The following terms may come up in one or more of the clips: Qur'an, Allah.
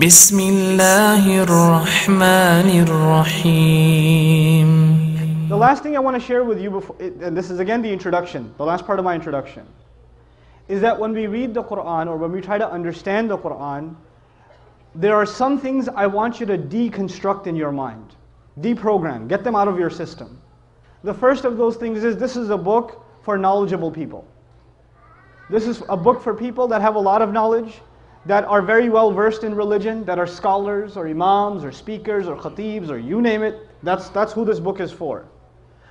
بسم الله الرحمن الرحيم. The last thing I want to share with you, before, and this is again the introduction, the last part of my introduction, is that when we read the Qur'an or when we try to understand the Qur'an, there are some things I want you to deconstruct in your mind, deprogram, get them out of your system. The first of those things is this is a book for knowledgeable people. This is a book for people that have a lot of knowledge, that are very well versed in religion, that are scholars or imams or speakers or khatibs or you name it. That's who this book is for.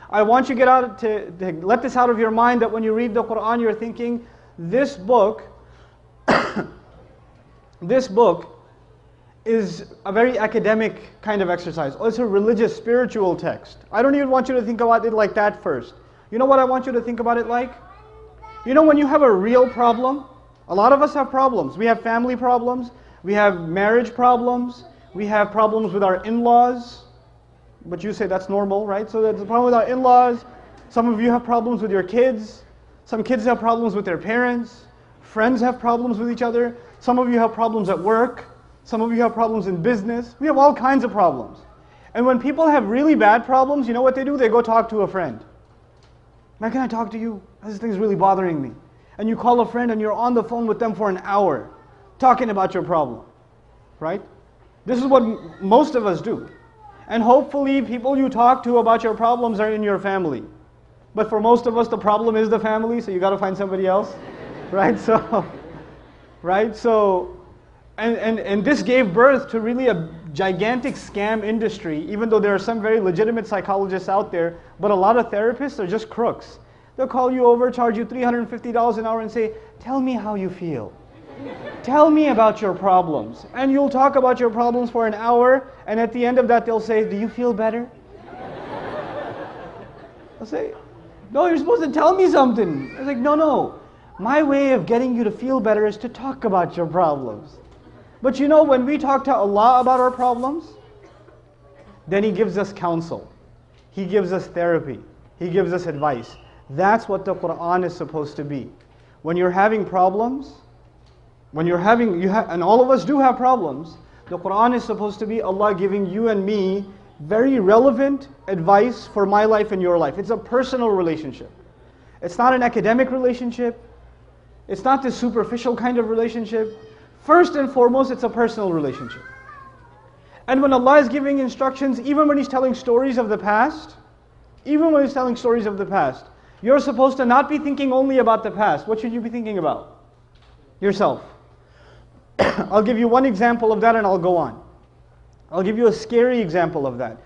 I want you to let this out of your mind that when you read the Qur'an you're thinking, this book this book is a very academic kind of exercise. Oh, it's a religious, spiritual text. I don't even want you to think about it like that first. You know what I want you to think about it like? You know when you have a real problem, a lot of us have problems. We have family problems, we have marriage problems, we have problems with our in-laws. But you say that's normal, right? So that's a problem with our in-laws. Some of you have problems with your kids. Some kids have problems with their parents. Friends have problems with each other. Some of you have problems at work. Some of you have problems in business. We have all kinds of problems. And when people have really bad problems, you know what they do? They go talk to a friend. Now, can I talk to you? This thing's really bothering me. And you call a friend and you're on the phone with them for an hour talking about your problem, right? This is what most of us do. And hopefully people you talk to about your problems are in your family. But for most of us the problem is the family, so you got to find somebody else, right? So, and this gave birth to really a gigantic scam industry, even though there are some very legitimate psychologists out there, but a lot of therapists are just crooks. They'll call you over, charge you $350 an hour and say, tell me how you feel. Tell me about your problems. And you'll talk about your problems for an hour, and at the end of that they'll say, do you feel better? I'll say, no, you're supposed to tell me something. I was like, no. My way of getting you to feel better is to talk about your problems. But you know, when we talk to Allah about our problems, then He gives us counsel. He gives us therapy. He gives us advice. That's what the Qur'an is supposed to be. When you're having problems, when you're having, and all of us do have problems, the Qur'an is supposed to be Allah giving you and me very relevant advice for my life and your life. It's a personal relationship. It's not an academic relationship. It's not this superficial kind of relationship. First and foremost, it's a personal relationship. And when Allah is giving instructions, even when He's telling stories of the past, you're supposed to not be thinking only about the past. What should you be thinking about? Yourself. I'll give you one example of that and I'll go on. I'll give you a scary example of that.